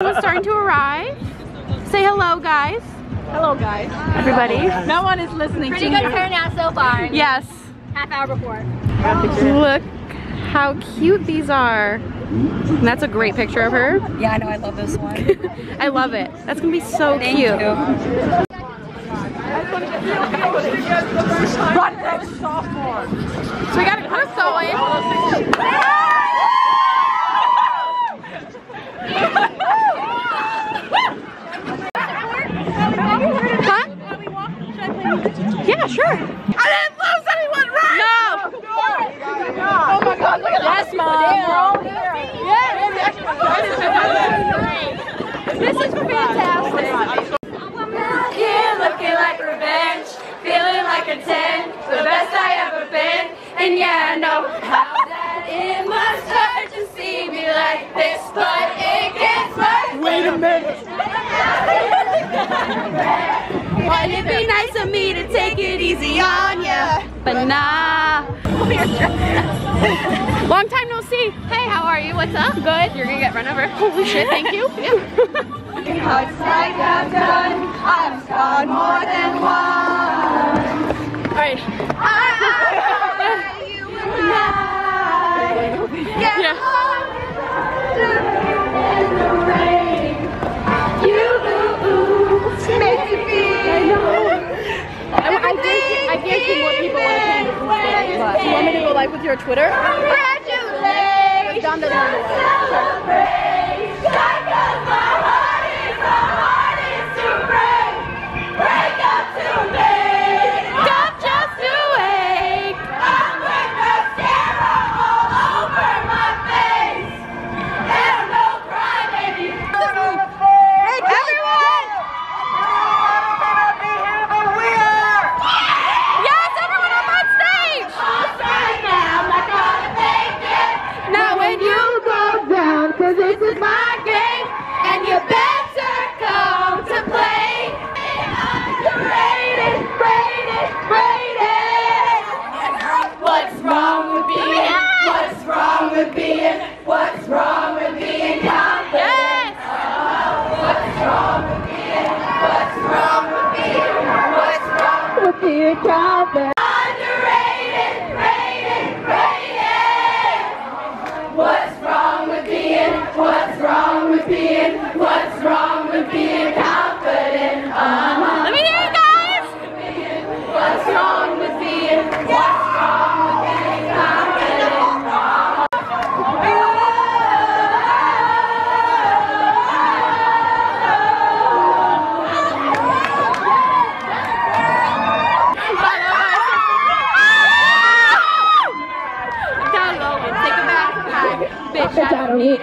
Everyone's starting to arrive. Say hello, guys. Hello, guys. Everybody. No one is listening to you. Pretty good turnout so far. Yes. Half hour before. Look how cute these are. And that's a great picture of her. Yeah, I know. I love this one. I love it. That's going to be so cute. Thank you. So we got a crystal. Yeah, sure. I didn't lose anyone, right? No. Oh my God, look at that. Yes, Mom. Yes. This is fantastic. Here looking like revenge, feeling like a 10, the best I ever been. And yeah, I know how that it must hurt to see me like this, but it gets worse. Wait a minute. Wouldn't it be nice of me to take it easy on ya? But nah. Long time no see. Hey, how are you? What's up? Good. You're gonna get run over. Holy shit, thank you. Cuts like I've done, I've scarred more than one. Alright. I can't see what people want to do. But. Do you want me to go live with your Twitter? Congratulations! John doesn't want to celebrate. Because my heart is to break. Break up to me. Stop just to ache. I'm with mascara all over my face. There's no cry, baby. Hey, everyone!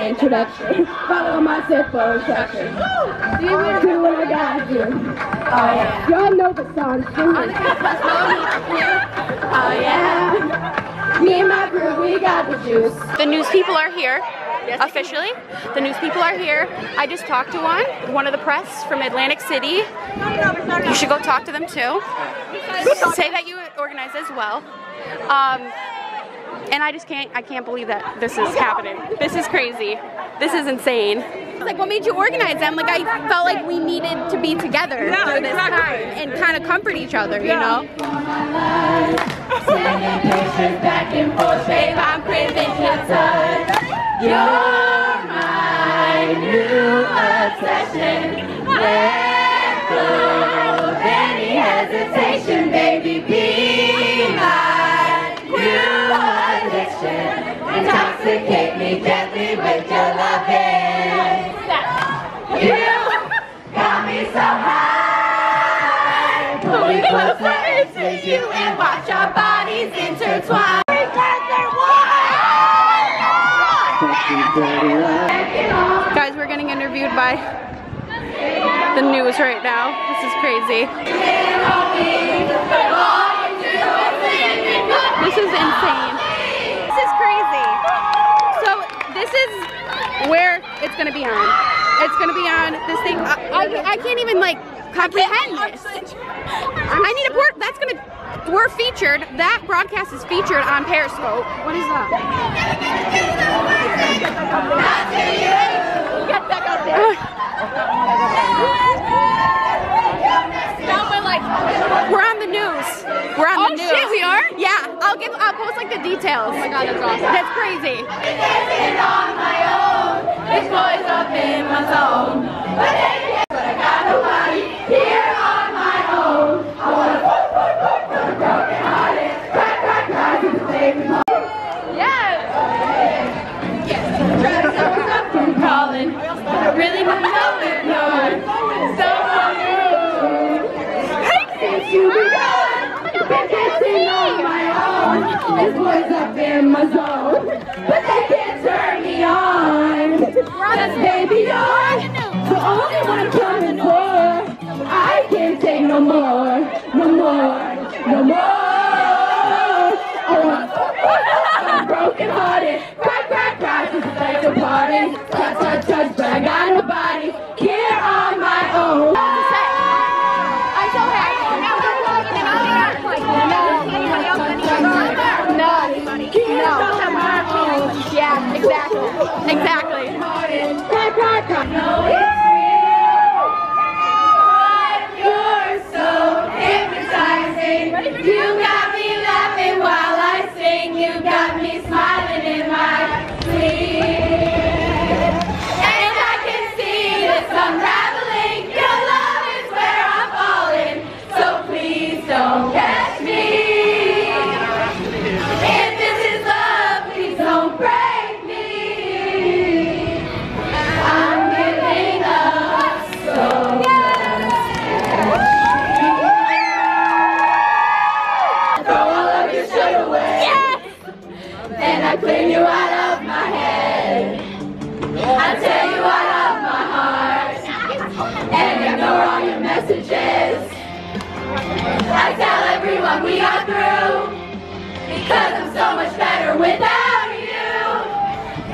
Introduction. Follow myself for instruction. Do what I gotta do. Y'all know the song. Oh yeah. Me and my crew, we got the juice. The news people are here. Officially, the news people are here. I just talked to one of the press from Atlantic City. You should go talk to them too. Say that you organize as well. And I can't believe that this is happening. This is crazy. This is insane. Like, what made you organize them? Like, I felt like we needed to be together through this time and kind of comfort each other, you know? Back and forth, babe, I'm craving your touch. You're my new obsession. Let go of any hesitation, baby, be my new intoxicate me gently with your loving. You got me so high. Pull me closer into you and watch our bodies intertwine. Guys, we're getting interviewed by the news right now. This is crazy. This is insane. This is crazy. So this is where it's gonna be on. It's gonna be on this thing. I can't even like comprehend this. I need a port. That's gonna. We're featured. That broadcast is featured on Periscope. What is that? Get back out there. Now we're like, we're on the news. We're on the news. Oh shit, we are? Yeah. I'll post like the details. Oh my god, that's awesome. That's crazy. I've been dancing on my own. This boy's up in my zone. But they can't, but I got nobody here on my own. I wanna put the broken heart in. Crack, crack, crack, and save me. Really not nowhere, no one. Someone new. Hey, since you begun, been dancing on my own. This boy's up in my zone, but they can't turn me on. That's baby on. So only what I'm coming for. I can't take no more, no more, no more. I want broken hearted. Crack, crack, crack, just like the party. Touch, touch, touch, but I got. Exactly. Exactly. We are through, because I'm so much better without you.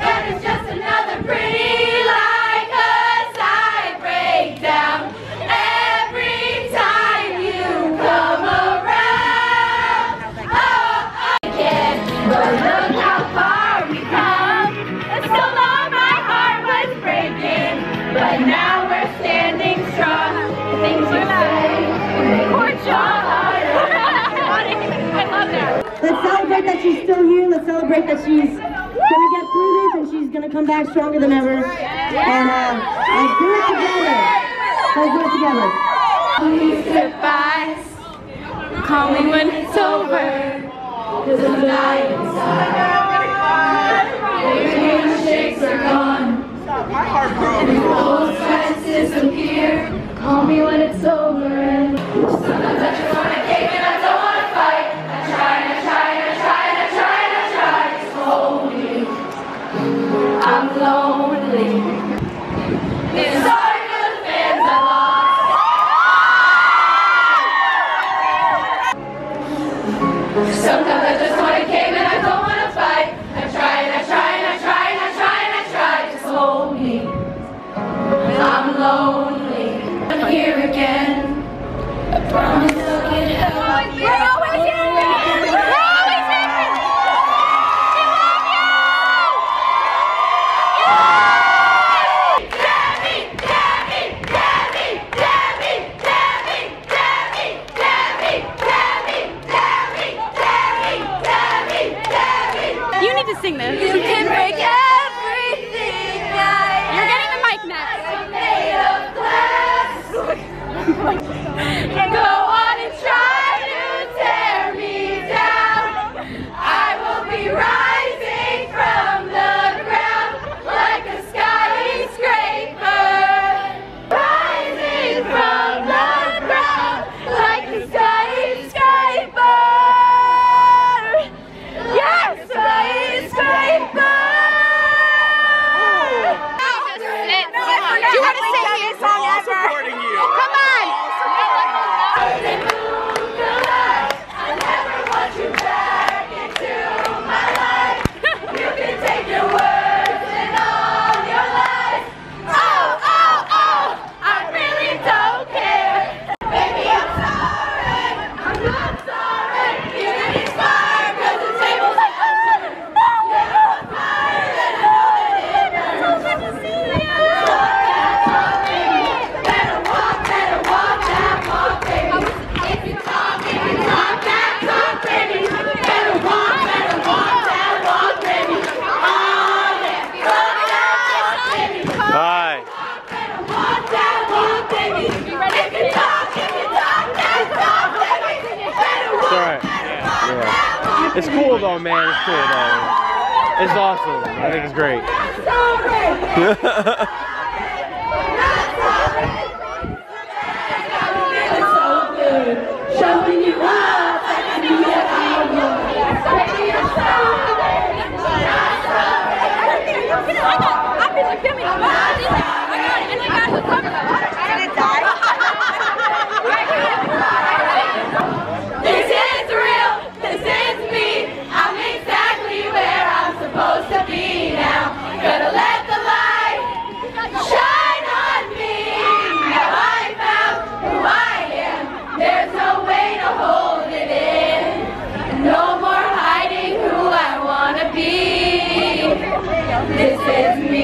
That is just another pretty lie, 'cause I break down every time you come around. Oh, I can't, but look how far we've come. And so long my heart was breaking, but now we're standing strong. Things you say, poor John. Let's celebrate that she's still here. Let's celebrate that she's gonna get through this and she's gonna come back stronger than ever. And let's do it together. Let's do it together. Please goodbyes. Call me when it's over. 'Cause I'm dying inside. Your handshakes are gone. And the old fences appear. Call me when it's over. And sometimes I just wanna take it. I don't wanna fight. I try. I'm lonely. It's sorry to the fans I lost. Sometimes I just want to cave and I don't want to fight. I try and I try and I try and I try and I try. Just hold me. It's cool though, man. It's cool though. It's awesome. I think it's great. It's so good. Showing you love. This is real, this is me. I'm exactly where I'm supposed to be now. Gonna let the light shine on me. Now I found who I am. There's no way to hold it in. No more hiding who I wanna be. This is me.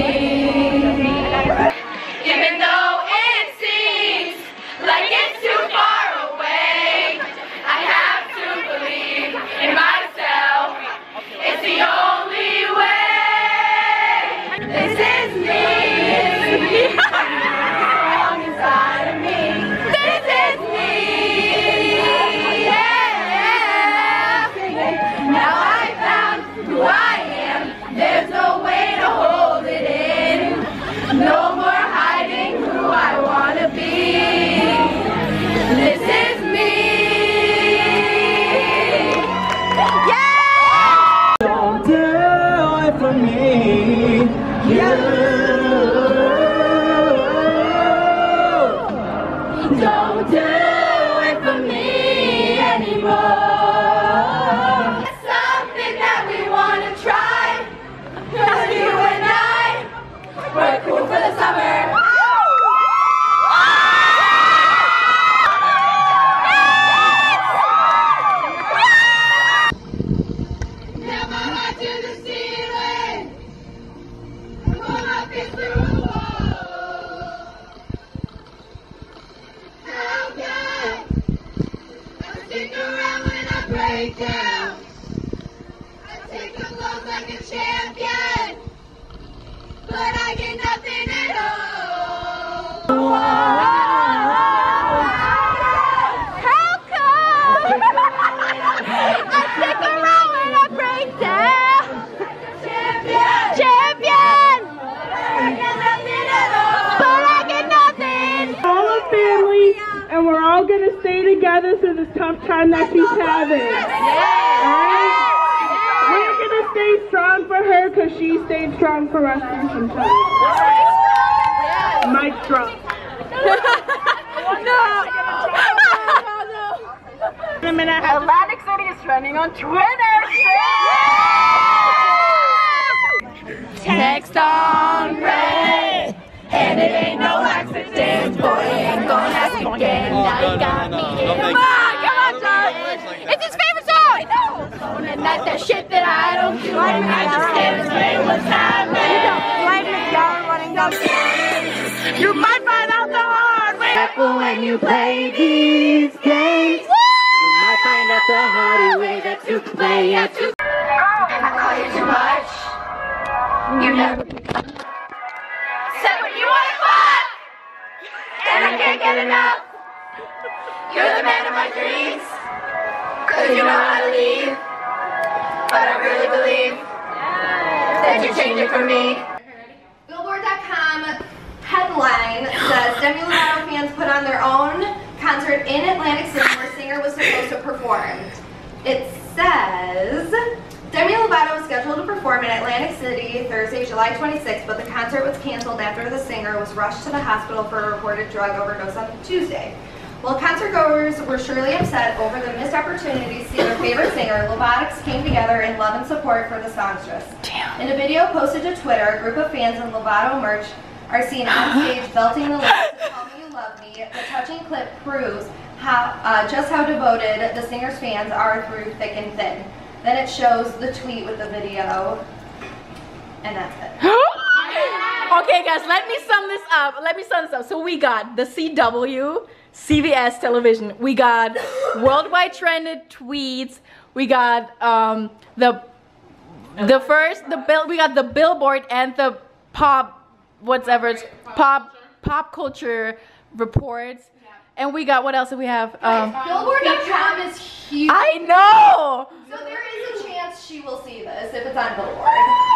Atlantic City is trending on Twitter. Yeah! Text on red, and it ain't no accident. Boy, ain't gonna ask again. Now you got me. Come on, John. It's his favorite song. I know. And not that shit that I don't do. I just can't explain what's happening. You might find out the hard way. Careful when you play these games. Find out the hard way that you play at you. I call you too much. You never said what you wanna fuck, and I can't get enough. You're the man of my dreams, cause you know how to leave. But I really believe that you changed it for me. Billboard.com headline says Demi Lovato fans put on their own concert in Atlantic City where singer was supposed to perform. It says, Demi Lovato was scheduled to perform in Atlantic City Thursday, July 26th, but the concert was canceled after the singer was rushed to the hospital for a reported drug overdose on Tuesday. While concertgoers were surely upset over the missed opportunity to see their favorite singer, Lovatics came together in love and support for the songstress. Damn. In a video posted to Twitter, a group of fans in Lovato merch are seen on stage belting the lyrics to "Call Me You Love Me." The touching clip proves how just how devoted the singer's fans are through thick and thin. Then it shows the tweet with the video, and that's it. Okay, guys, let me sum this up. So we got the CW, CBS television. We got worldwide trended tweets. We got we got the Billboard and the pop culture reports. And we got, what else do we have? Billboard.com is huge. I know! So there is a she will see this if it's on Billboard.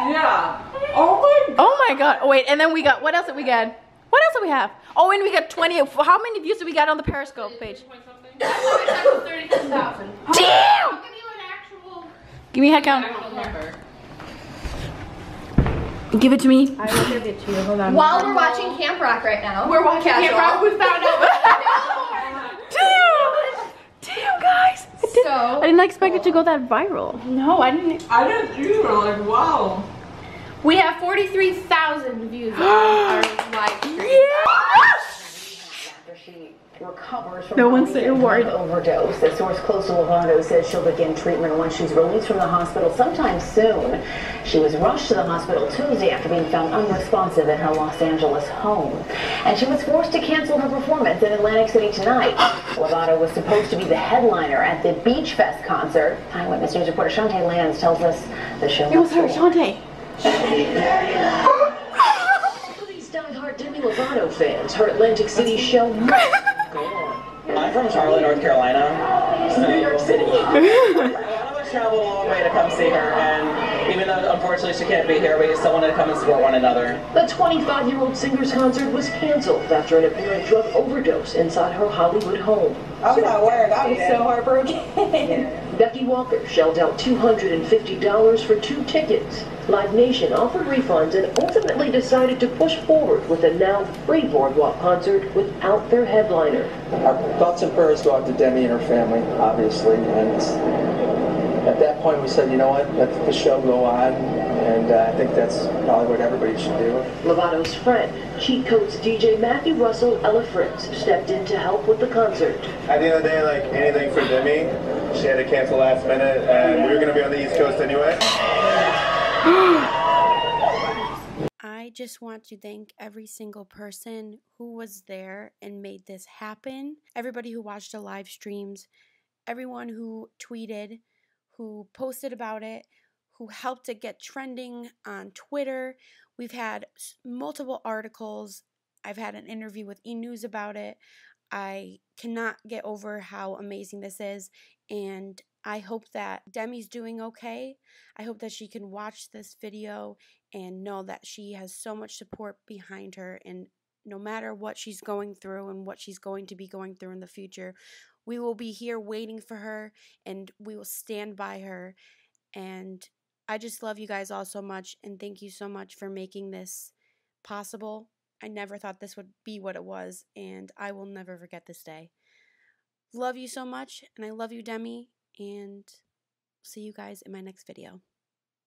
Yeah. Oh my god. Oh wait, and then we got, what else did we get? What else do we have? Oh, and we got 20. How many views did we get on the Periscope page? That 36,000. Damn! I'll give you an actual. Give me a head count. I don't remember. Give it to me. I will give it to you. Hold on. While we're watching Camp Rock right now. We're watching Camp Rock. We found out. Damn, guys. I didn't expect it to go that viral. No, I didn't. I didn't either. Like, wow. We have 43,000 views on our live stream. Yes! After she recovers from an overdose, a source close to Lovato says she'll begin treatment once she's released from the hospital sometime soon. She was rushed to the hospital Tuesday after being found unresponsive in her Los Angeles home. And she was forced to cancel her performance in Atlantic City tonight. Lovato was supposed to be the headliner at the Beach Fest concert. Eyewitness News reporter Shantae Lanz tells us the show. It was her, Shantae. These diehard Demi Lovato fans, her Atlantic City show. I'm from Charlotte, North Carolina, to New York City. One of us traveled a long way to come see her, and even though unfortunately she can't be here, we still wanted to come and support one another. The 25-year-old singer's concert was canceled after an apparent drug overdose inside her Hollywood home. I'm not worried. I was so heartbroken. Becky Walker shelled out $250 for 2 tickets. Live Nation offered refunds and ultimately decided to push forward with a now free Boardwalk concert without their headliner. Our thoughts and prayers go out to Demi and her family, obviously. And at that point we said, you know what, let the show go on. And I think that's probably what everybody should do. Lovato's friend, Cheat Codes DJ Matthew Russell, Ellefritz, stepped in to help with the concert. At the end of the day, like anything for Demi, she had to cancel last minute, and we were going to be on the East Coast anyway. I just want to thank every single person who was there and made this happen. Everybody who watched the live streams, everyone who tweeted, who posted about it, who helped it get trending on Twitter. We've had multiple articles. I've had an interview with E! News about it. I cannot get over how amazing this is, and I hope that Demi's doing okay. I hope that she can watch this video and know that she has so much support behind her, and no matter what she's going through and what she's going to be going through in the future, we will be here waiting for her, and we will stand by her. And I just love you guys all so much, and thank you so much for making this possible. I never thought this would be what it was, and I will never forget this day. Love you so much, and I love you, Demi, and see you guys in my next video.